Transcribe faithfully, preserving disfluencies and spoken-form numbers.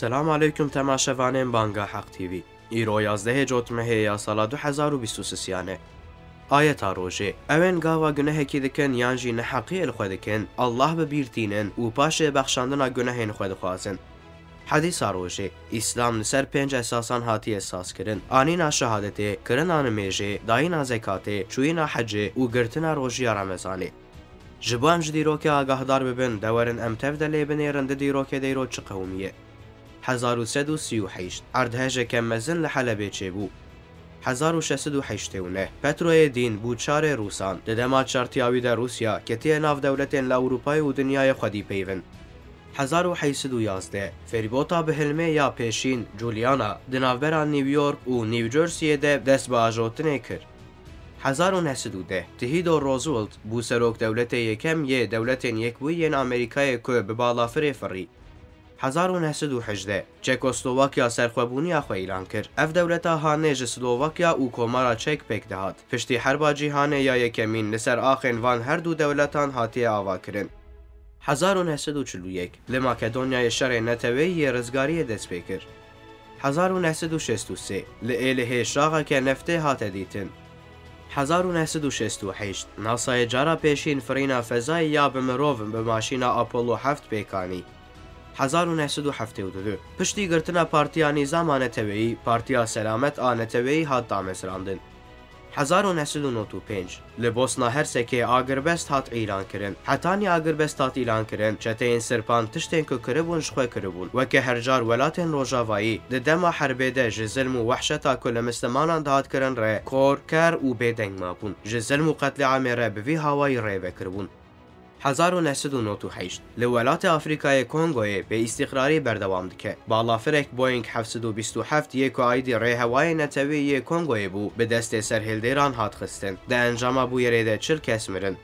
سلام علیکم تماشاوانان بانگا حق تیوی. ایرو یازده جوت مهیا سالا دو هزار و بیست و سه یانه. آیتا روژه اوین گاوا گناهکی دکن یانجی نحقی الخوی دکن الله ببیرتینن و پاش بخشاندنا گناهین خوی دخوازن. حدیث روژه اسلام نسر پنج اساسان هاتی اساس کرن. آنینا شهادته، کرنا نمیجه، داینا زکاته، چوینا حجه و گرتنا روژی رمزانه. جبوام جدیروکه آگاهدار ببن دورن امتف دلی بنیرند دیروکه دیرو چه قومیه. هزار و سد و سی و هشت اردهج کمزن لحلبه چه بو. هزار و ششصد و هشتاد و نه پتروی دین بوچار روسان ددما چارتیاوی در روسیا کتیه ناف دولتین لاوروپای و دنیای خودی پیون. هزار و هشتصد و یازده فریبوتا به هلمه یا پیشین جولیانا دنافبران نیویورک و نیوجرسیه ده دست با آجوتنه کرد. هزار و نهصد و ده تهیدو روزولت بو سروک دولت یکم یه دولتین یکبویین امریکای که به بالافره فری. هزار و نهصد و هجده چکسلواکیا سرخوابونیا خو اعلان کرد. اف دولتا هانه جسلواکیا و کومارا چک پک دهات. پشتی حربا جیهانه یا یکمین لسر آخین وان هر دو دولتان هاتیه آوا کرن. هزار و نهصد و چهل و یک لماکدونیای شر نتوی رزگاری دست پی کرد. هزار و نهصد و شصت و سه لئله شاغا که نفته هات دیتن. هزار و نهصد و شصت و هشت ناسای جارا پیشین فرینا فضای یا به مروون به ماشینا آپولو هفت پیکانی. هزار و نهصد و هفتاد و دو پشتی گرتنا پارتیا نظام آنتویی پارتیا سلامت آنتویی هات دامسراندن. هزار و نهصد و نود و پنج لی بوسنا هرسکه آگربست هات ایلان کرن. حتانی آگربست هات ایلان کرن چته این سرپان تشتین که کربون شخوه کربون وکه هرجار ولاتین روژاوایی ده دما حربه ده جزلم و وحشتا که لمسلمانان دهات کرن ره کور کر و بیدنگ ما بون جزلم و قتل عامی ره بوی هوای ره بکربون. هزار و نهصد و نود و هشت لولات آفریقای کنگوی به استقراری بردوام دکه. بالافرک بوینگ هفتصد و بیست و هفت یک آیدی ره هوای نتوی کنگوی بو به دست سرهلدیران هات خستن. ده انجام بو یریده چل کس مرن.